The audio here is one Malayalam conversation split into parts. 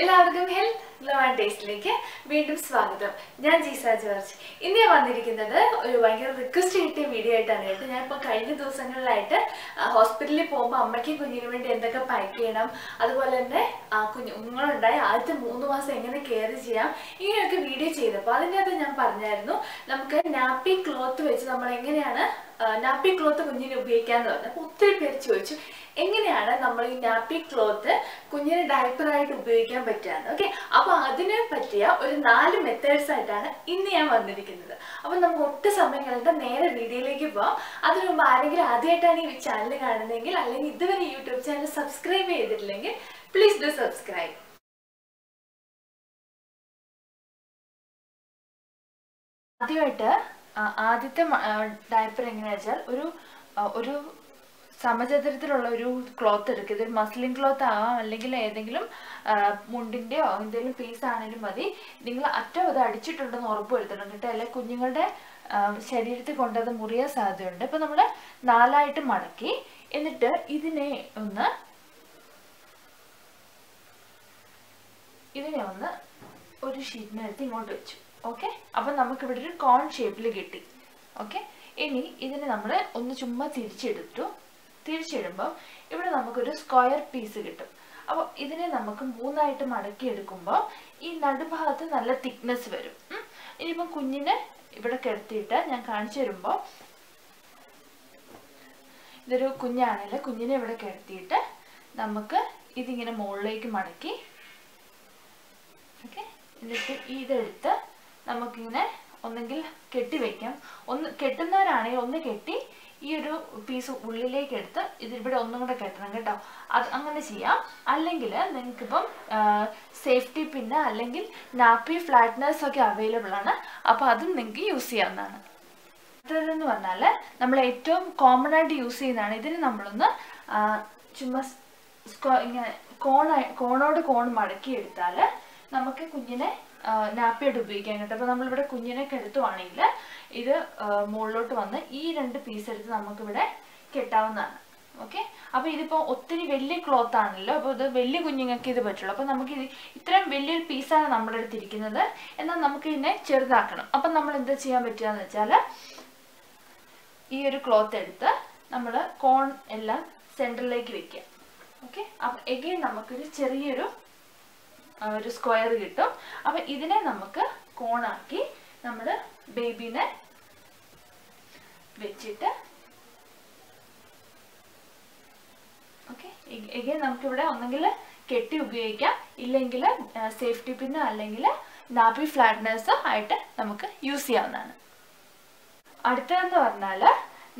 എല്ലാവർക്കും ഹെൽത്ത് ഗ്ലോ ആൻഡ് ടേസ്റ്റിലേക്ക് വീണ്ടും സ്വാഗതം. ഞാൻ ജീസ ജോർജ്. ഇന്ന് വന്നിരിക്കുന്നത് ഒരു ഭയങ്കര റിക്വസ്റ്റ് കിട്ടിയ വീഡിയോ ആയിട്ടാണ് കേട്ടോ. ഞാനിപ്പോൾ കഴിഞ്ഞ ദിവസങ്ങളിലായിട്ട് ഹോസ്പിറ്റലിൽ പോകുമ്പോൾ അമ്മയ്ക്കും കുഞ്ഞിനു വേണ്ടി എന്തൊക്കെ പാക്ക് ചെയ്യണം, അതുപോലെ തന്നെ ആ കുഞ്ഞുങ്ങളുണ്ടായി ആദ്യത്തെ 3 മാസം എങ്ങനെ കെയർ ചെയ്യാം, ഇങ്ങനെയൊക്കെ വീഡിയോ ചെയ്തപ്പോൾ അതിൻ്റെ അകത്ത് ഞാൻ പറഞ്ഞായിരുന്നു നമുക്ക് നാപ്പി ക്ലോത്ത് വെച്ച് നമ്മൾ എങ്ങനെയാണ് നാപ്പി ക്ലോത്ത് കുഞ്ഞിന് ഉപയോഗിക്കാമെന്ന് പറഞ്ഞു. അപ്പോൾ ഒത്തിരി പേര് ചോദിച്ചു എങ്ങനെയാണ് നമ്മൾ ഈ നാപ്പി ക്ലോത്ത് കുഞ്ഞിന് ഡയപ്പറായിട്ട് ഉപയോഗിക്കാൻ പറ്റുകയെന്ന്. ഓക്കെ, അപ്പോൾ അതിനെ പറ്റിയ ഒരു 4 മെത്തേഡ്സ് ആയിട്ടാണ് ഇന്ന് ഞാൻ വന്നിരിക്കുന്നത്. അപ്പം നമുക്ക് ഒട്ടും സമയം കളഞ്ഞിട്ട് നേരെ വീഡിയോയിലേക്ക് പോകാം. അതിനു മുമ്പ് ആരെങ്കിലും ആദ്യമായിട്ടാണ് ഈ ചാനൽ കാണുന്നതെങ്കിൽ അല്ലെങ്കിൽ ഇതുവരെ യൂട്യൂബ് ചാനൽ സബ്സ്ക്രൈബ് ചെയ്തിട്ടില്ലെങ്കിൽ പ്ലീസ് ഡു സബ്സ്ക്രൈബ്. ആദ്യത്തെ ഡയപ്പർ എങ്ങനെയാണെന്ന് വെച്ചാൽ ഒരു സമചതുരത്തിലുള്ള ഒരു ക്ലോത്ത് എടുക്കുക. ഇതൊരു മസ്ലിൻ ക്ലോത്ത് ആവാം, അല്ലെങ്കിൽ ഏതെങ്കിലും മുണ്ടിൻ്റെയോ എന്തെങ്കിലും പീസ് ആണെങ്കിലും മതി. നിങ്ങൾ അറ്റം അത് അടിച്ചിട്ടുണ്ടെന്ന് ഉറപ്പ് വരുത്തണം കേട്ടോ, അല്ലെങ്കിൽ കുഞ്ഞുങ്ങളുടെ ശരീരത്തിൽ കൊണ്ടത് മുറിയാൻ സാധ്യതയുണ്ട്. ഇപ്പം നമ്മൾ 4ആയിട്ട് മടക്കി, എന്നിട്ട് ഇതിനെ ഒന്ന് ഒരു ഷീറ്റിനടുത്ത് ഇങ്ങോട്ട് വെച്ചു. ഓക്കെ, അപ്പം നമുക്കിവിടെ ഒരു കോൺ ഷേപ്പിൽ കിട്ടി. ഓക്കെ, ഇനി ഇതിനെ നമ്മൾ ഒന്ന് ചുമ്മാ തിരിച്ചിടുമ്പോൾ ഇവിടെ നമുക്കൊരു സ്ക്വയർ പീസ് കിട്ടും. അപ്പോൾ ഇതിനെ നമുക്ക് 3ആയിട്ട് മടക്കിയെടുക്കുമ്പോൾ ഈ നടുഭാഗത്ത് നല്ല തിക്നെസ് വരും. ഇനിയിപ്പം കുഞ്ഞിനെ ഇവിടെ കിടത്തിയിട്ട് ഞാൻ കാണിച്ചു തരുമ്പോൾ, ഇതൊരു കുഞ്ഞാണെങ്കിൽ കുഞ്ഞിനെ ഇവിടെ കിടത്തിയിട്ട് നമുക്ക് ഇതിങ്ങനെ മുകളിലേക്ക് മടക്കി, ഓക്കെ, എന്നിട്ട് ഇതെടുത്ത് നമുക്കിങ്ങനെ ഒന്നെങ്കിൽ കെട്ടിവെക്കാം. ഒന്ന് കെട്ടുന്നവരാണെങ്കിൽ ഒന്ന് കെട്ടി ഈ ഒരു പീസ് ഉള്ളിലേക്ക് എടുത്ത് ഇതിവിടെ ഒന്നും കൂടെ കെട്ടണം കേട്ടോ, അത് അങ്ങനെ ചെയ്യാം. അല്ലെങ്കിൽ നിങ്ങൾക്കിപ്പം സേഫ്റ്റി പിന്നെ അല്ലെങ്കിൽ നാപ്പി ഫ്ലാറ്റ്നേഴ്സ് ഒക്കെ അവൈലബിൾ ആണ്, അപ്പോൾ അതും നിങ്ങൾക്ക് യൂസ് ചെയ്യാവുന്നതാണ്. അടുത്തതെന്ന് പറഞ്ഞാൽ നമ്മൾ ഏറ്റവും കോമൺ ആയിട്ട് യൂസ് ചെയ്യുന്നതാണ്. ഇതിന് നമ്മളൊന്ന് ചുമ്മാ ഇങ്ങനെ കോണോട് കോൺ മടക്കിയെടുത്താൽ നമുക്ക് കുഞ്ഞിനെ നാപ്പിയായിട്ട് ഉപയോഗിക്കാൻ കേട്ടോ. അപ്പോൾ നമ്മളിവിടെ കുഞ്ഞിനെ കെടുത്തുവാണെങ്കിൽ ഇത് മുകളിലോട്ട് വന്ന് ഈ 2 പീസ് എടുത്ത് നമുക്കിവിടെ കെട്ടാവുന്നതാണ്. ഓക്കെ, അപ്പോൾ ഇതിപ്പോൾ ഒത്തിരി വലിയ ക്ലോത്ത് ആണല്ലോ, അപ്പോൾ ഇത് വലിയ കുഞ്ഞുങ്ങൾക്ക് ഇത് പറ്റുള്ളൂ. അപ്പോൾ നമുക്ക് ഇത് ഇത്രയും വലിയൊരു പീസാണ് നമ്മുടെ അടുത്തിരിക്കുന്നത്, എന്നാൽ നമുക്ക് ഇതിനെ ചെറുതാക്കണം. അപ്പം നമ്മൾ എന്താ ചെയ്യാൻ പറ്റുകയെന്ന് വെച്ചാൽ ഈ ഒരു ക്ലോത്ത് എടുത്ത് നമ്മൾ കോൺ എല്ലാം സെൻറ്ററിലേക്ക് വെക്കുക. ഓക്കെ, അപ്പം എഗെയിൻ നമുക്കൊരു ചെറിയൊരു സ്ക്വയർ കിട്ടും. അപ്പം ഇതിനെ നമുക്ക് കോണാക്കി നമ്മൾ ബേബിനെ വെച്ചിട്ട്, ഓക്കെ, എഗെയിൻ നമുക്കിവിടെ ഒന്നെങ്കിൽ കെട്ടി ഉപയോഗിക്കാം, ഇല്ലെങ്കിൽ സേഫ്റ്റി പിന്നോ അല്ലെങ്കിൽ നാപ്പി ഫ്ലാറ്റ്നേഴ്സോ ആയിട്ട് നമുക്ക് യൂസ് ചെയ്യാവുന്നതാണ്. അടുത്തതെന്ന് പറഞ്ഞാൽ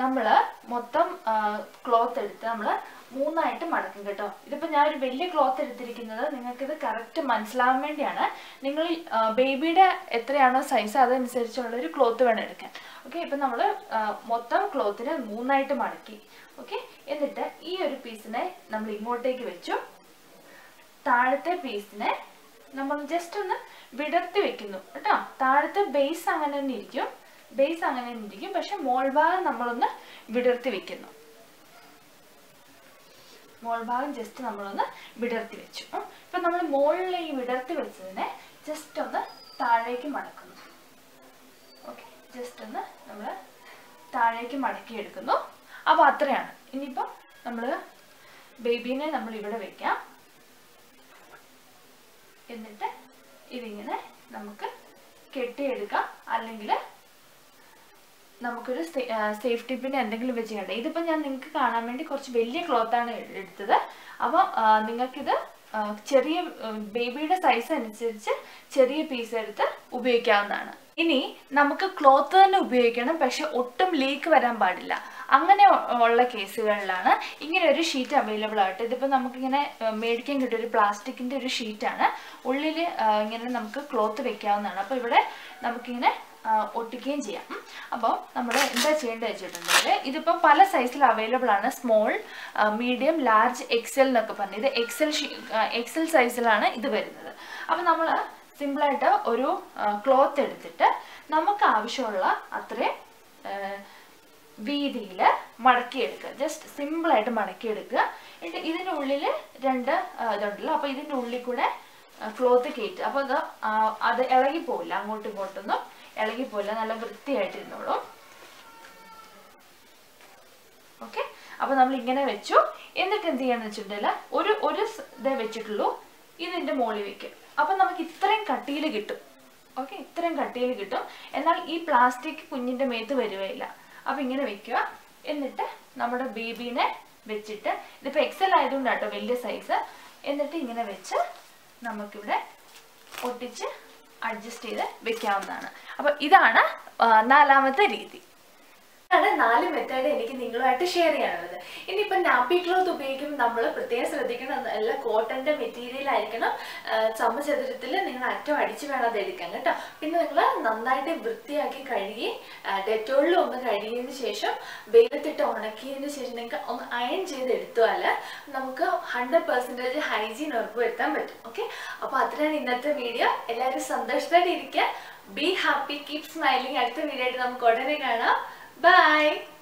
നമ്മൾ മൊത്തം ക്ലോത്ത് എടുത്ത് നമ്മൾ 3ആയിട്ട് മടക്കും കേട്ടോ. ഇതിപ്പോൾ ഞാനൊരു വലിയ ക്ലോത്ത് എടുത്തിരിക്കുന്നത് നിങ്ങൾക്കിത് കറക്റ്റ് മനസ്സിലാവാൻ വേണ്ടിയാണ്. നിങ്ങൾ ബേബിയുടെ എത്രയാണോ സൈസ് അതനുസരിച്ചുള്ളൊരു ക്ലോത്ത് വേണം എടുക്കാൻ. ഓക്കെ, ഇപ്പം നമ്മൾ മൊത്തം ക്ലോത്തിനെ 3ആയിട്ട് മടക്കി. ഓക്കെ, എന്നിട്ട് ഈ ഒരു പീസിനെ നമ്മൾ ഇങ്ങോട്ടേക്ക് വെച്ചു, താഴത്തെ പീസിനെ നമ്മൾ ജസ്റ്റ് ഒന്ന് വിടർത്തി വെക്കുന്നു കേട്ടോ. താഴത്തെ ബേസ് അങ്ങനെ തന്നെ ഇരിക്കും, പക്ഷെ മോൾഭാഗം നമ്മളൊന്ന് വിടർത്തി വെക്കുന്നു. മോൾഭാഗം ജസ്റ്റ് നമ്മളൊന്ന് വിടർത്തി വെച്ചു. ഇപ്പം നമ്മൾ മോളിൽ ഈ വിടർത്തി വെച്ചതിനെ ജസ്റ്റ് ഒന്ന് താഴേക്ക് മടക്കുന്നു. ഓക്കെ, ജസ്റ്റ് ഒന്ന് നമ്മൾ താഴേക്ക് മടക്കിയെടുക്കുന്നു. അപ്പോൾ അത്രയാണ്. ഇനിയിപ്പോൾ നമ്മൾ ബേബീനെ നമ്മൾ ഇവിടെ വെക്കാം, എന്നിട്ട് ഇതിങ്ങനെ നമുക്ക് കെട്ടിയെടുക്കാം, അല്ലെങ്കിൽ നമുക്കൊരു സേഫ്റ്റി പിന്നെ എന്തെങ്കിലും വെച്ച് കണ്ടേ. ഇതിപ്പോൾ ഞാൻ നിങ്ങൾക്ക് കാണാൻ വേണ്ടി കുറച്ച് വലിയ ക്ലോത്താണ് എടുത്തത്. അപ്പോൾ നിങ്ങൾക്കിത് ചെറിയ ബേബിയുടെ സൈസ് അനുസരിച്ച് ചെറിയ പീസ് എടുത്ത് ഉപയോഗിക്കാവുന്നതാണ്. ഇനി നമുക്ക് ക്ലോത്ത് തന്നെ ഉപയോഗിക്കണം, പക്ഷെ ഒട്ടും ലീക്ക് വരാൻ പാടില്ല. അങ്ങനെ ഉള്ള കേസുകളിലാണ് ഇങ്ങനെ ഒരു ഷീറ്റ് അവൈലബിൾ ആയിട്ട്. ഇതിപ്പോൾ നമുക്കിങ്ങനെ മേടിക്കാൻ കിട്ടിയ ഒരു പ്ലാസ്റ്റിക്കിൻ്റെ ഒരു ഷീറ്റാണ്, ഉള്ളിൽ ഇങ്ങനെ നമുക്ക് ക്ലോത്ത് വെക്കാവുന്നതാണ്. അപ്പോൾ ഇവിടെ നമുക്കിങ്ങനെ ഒട്ടിക്കുകയും ചെയ്യാം. അപ്പോൾ നമ്മൾ എന്താ ചെയ്യേണ്ടത് വെച്ചിട്ടുണ്ടെങ്കിൽ, ഇതിപ്പോൾ പല സൈസിൽ അവൈലബിൾ ആണ്. സ്മോൾ, മീഡിയം, ലാർജ്, എക്സൽ എന്നൊക്കെ പറഞ്ഞു. ഇത് എക്സൽ സൈസിലാണ് ഇത് വരുന്നത്. അപ്പോൾ നമ്മൾ സിമ്പിളായിട്ട് ഒരു ക്ലോത്ത് എടുത്തിട്ട് നമുക്ക് ആവശ്യമുള്ള അത്രയും വീതിയിൽ മടക്കിയെടുക്കുക. ജസ്റ്റ് സിമ്പിളായിട്ട് മടക്കിയെടുക്കുക. എന്നിട്ട് ഇതിൻ്റെ ഉള്ളിൽ 2 ഇതുണ്ടല്ലോ, അപ്പോൾ ഇതിൻ്റെ ഉള്ളിൽ കൂടെ cloth kit. Appo adu elagi povilla angotu ingottu elagi povilla nalla vrithiyayittu irunollu. Okay, appo nammal ingane vechu ennitte endu cheyannu vechittilla oru de vechitullo idinte moli vekku. Appo namakku ithrayum kattiyil kittum. Okay, ithrayum kattiyil kittum ennal ee plastic kunninte methu varuvilla. Appo ingane vekkuva ennitte nammade baby ne vechitte idu excel aayidondu atto veliya size ennitte ingane vechu നമുക്ക് ഇവിടെ ഒട്ടിച്ച് അഡ്ജസ്റ്റ് ചെയ്ത് വെക്കാവുന്നതാണ്. അപ്പോൾ ഇതാണ് നാലാമത്തെ രീതി. ഇതാണ് നാല് മെത്തേഡ് എനിക്ക് നിങ്ങളുമായിട്ട് ഷെയർ ചെയ്യാനുള്ളത്. ഇനിയിപ്പോൾ നാപ്പി ക്ലോത്ത് ഉപയോഗിക്കുമ്പോൾ നമ്മൾ പ്രത്യേകം ശ്രദ്ധിക്കണം, നല്ല കോട്ടൻ്റെ മെറ്റീരിയൽ ആയിരിക്കണം. ചമചതുരത്തിൽ നിങ്ങൾ അറ്റം അടിച്ച് വേണം അത് എടുക്കാൻ കേട്ടോ. പിന്നെ നിങ്ങൾ നന്നായിട്ട് വൃത്തിയാക്കി കഴുകി ഡെറ്റോളിൽ ഒന്ന് കഴുകിയതിന് ശേഷം വെയിലത്തിട്ട് ഉണക്കിയതിന് ശേഷം നിങ്ങൾക്ക് ഒന്ന് അയൺ ചെയ്ത് എടുത്താൽ നമുക്ക് 100% ഹൈജീൻ ഉറപ്പുവരുത്താൻ പറ്റും. ഓക്കെ, അപ്പോൾ അത്രയാണ് ഇന്നത്തെ വീഡിയോ. എല്ലാവരും സന്തോഷത്തോടെ ഇരിക്കുക. Be happy, keep smiling. അടുത്ത വീഡിയോ ആയിട്ട് നമുക്ക് ഉടനെ കാണാം. Bye.